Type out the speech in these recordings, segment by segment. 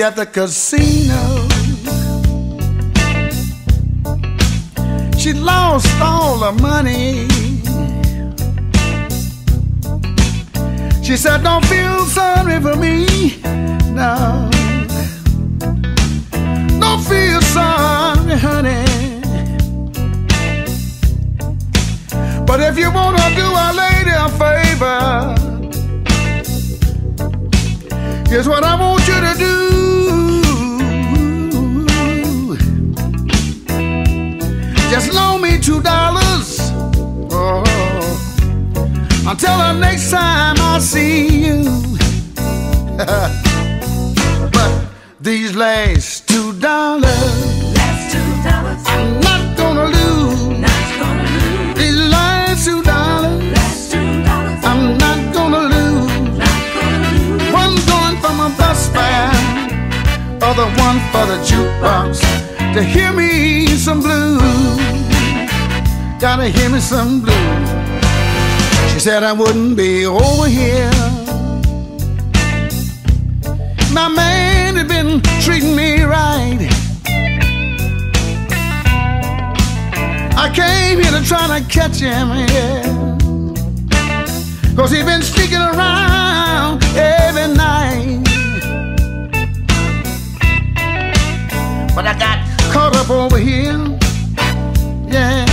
party at the casino. She lost all her money. She said, don't feel sorry for me, no. Don't feel sorry, honey. But if you want to do our lady a favor, here's what I want you to do. Just loan me $2. Oh. Until the next time I see you. But these last $2, I'm not gonna lose. These last $2, I'm not gonna lose. One going for my bus fare, other one for the jukebox to hear me some blues. Gotta hear me some blues. She said I wouldn't be over here. My man had been treating me right. I came here to try to catch him, yeah. Cause he'd been sneaking around every night. But I got caught up over here, yeah.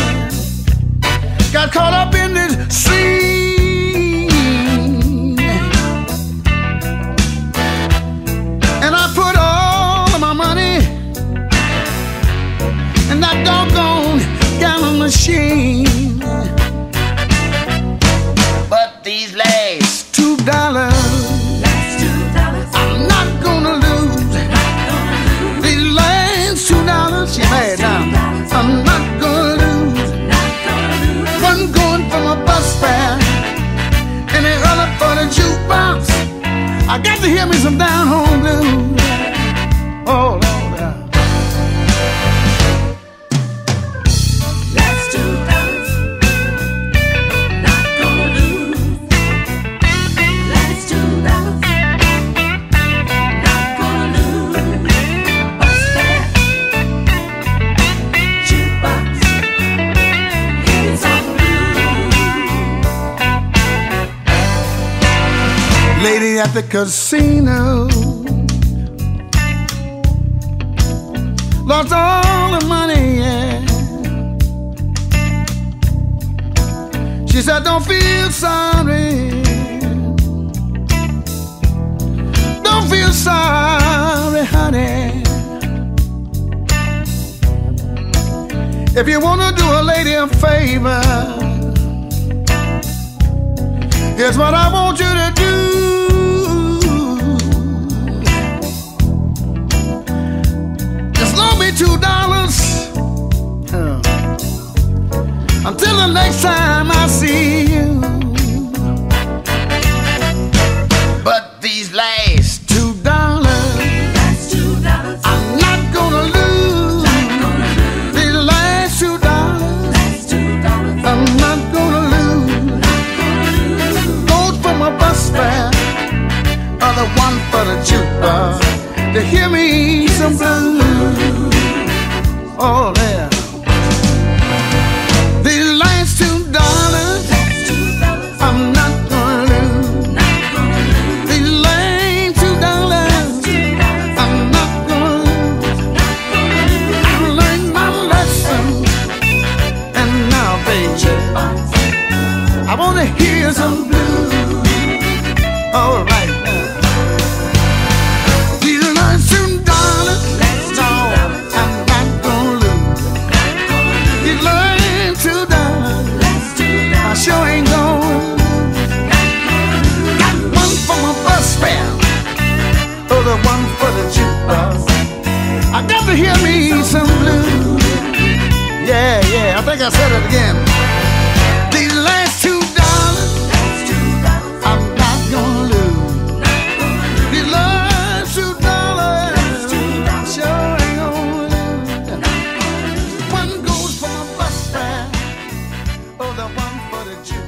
Got caught up in this scene, and I put all of my money in that doggone gambling machine. But these last $2, I'm not gonna lose. These last $2, you're mad now. I'm not gonna lose. Going for my bus fare and the other for the jukebox. I got to hear me some down home blues. Oh Lord, that's $2, not gonna lose. That's $2, not gonna lose. Bus fare, jukebox, hear me some. Lady at the casino lost all the money, yeah. She said, don't feel sorry. Don't feel sorry, honey. If you want to do a lady a favor, here's what I want you to do. $2 until the next time I see you. But these last $2, I'm not gonna lose. These last $2, I'm not gonna lose. Goes for my bus fare, other one for the jukebox to hear me some blues. Oh, there. These last $2, I'm not gonna lose. These last $2, I'm not gonna lose. I learned my lesson, and now, baby, I wanna hear some blues. All right. I got to hear me some blues. Yeah, yeah, I think I said it again. These last $2, I'm not gonna lose. These last $2, sure ain't gonna lose. One goes for my bus fare, oh, the one for the Jew.